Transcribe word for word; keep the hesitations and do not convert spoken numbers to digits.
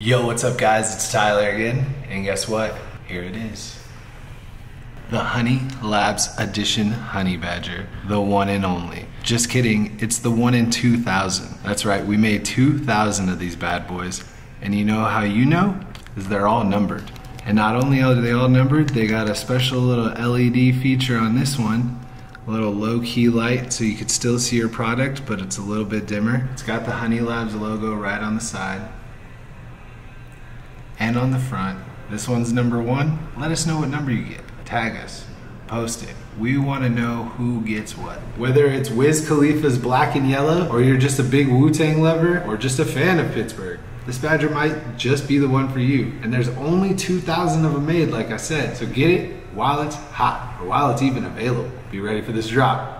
Yo, what's up guys, it's Tyler again, and guess what? Here it is. The Honey Labs Edition Honey Badger, the one and only. Just kidding, it's the one in two thousand. That's right, we made two thousand of these bad boys, and you know how you know? Is they're all numbered. And not only are they all numbered, they got a special little L E D feature on this one. A little low-key light so you could still see your product, but it's a little bit dimmer. It's got the Honey Labs logo right on the side. And on the front. This one's number one. Let us know what number you get. Tag us. Post it. We want to know who gets what. Whether it's Wiz Khalifa's black and yellow, or you're just a big Wu-Tang lover, or just a fan of Pittsburgh, this Badger might just be the one for you. And there's only two thousand of them made, like I said. So get it while it's hot, or while it's even available. Be ready for this drop.